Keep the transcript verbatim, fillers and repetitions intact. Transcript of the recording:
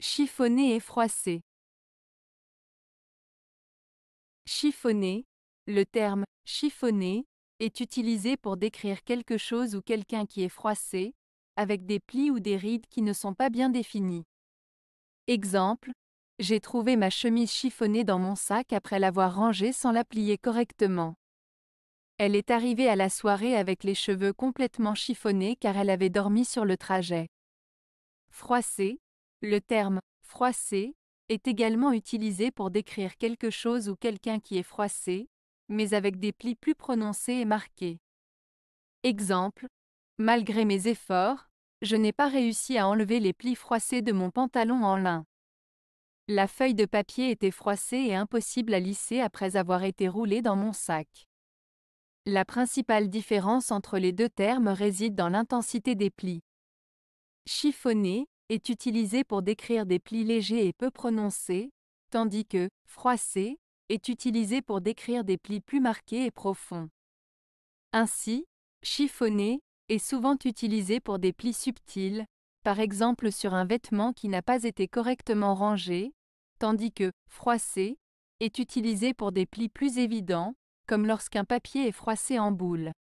Chiffonné et froissé. Chiffonné. Le terme « chiffonné » est utilisé pour décrire quelque chose ou quelqu'un qui est froissé, avec des plis ou des rides qui ne sont pas bien définis. Exemple, j'ai trouvé ma chemise chiffonnée dans mon sac après l'avoir rangée sans la plier correctement. Elle est arrivée à la soirée avec les cheveux complètement chiffonnés car elle avait dormi sur le trajet. Froissé. Le terme « froissé » est également utilisé pour décrire quelque chose ou quelqu'un qui est froissé, mais avec des plis plus prononcés et marqués. Exemple, malgré mes efforts, je n'ai pas réussi à enlever les plis froissés de mon pantalon en lin. La feuille de papier était froissée et impossible à lisser après avoir été roulée dans mon sac. La principale différence entre les deux termes réside dans l'intensité des plis. Chiffonné est utilisé pour décrire des plis légers et peu prononcés, tandis que « froissé » est utilisé pour décrire des plis plus marqués et profonds. Ainsi, chiffonné est souvent utilisé pour des plis subtils, par exemple sur un vêtement qui n'a pas été correctement rangé, tandis que froissé est utilisé pour des plis plus évidents, comme lorsqu'un papier est froissé en boule.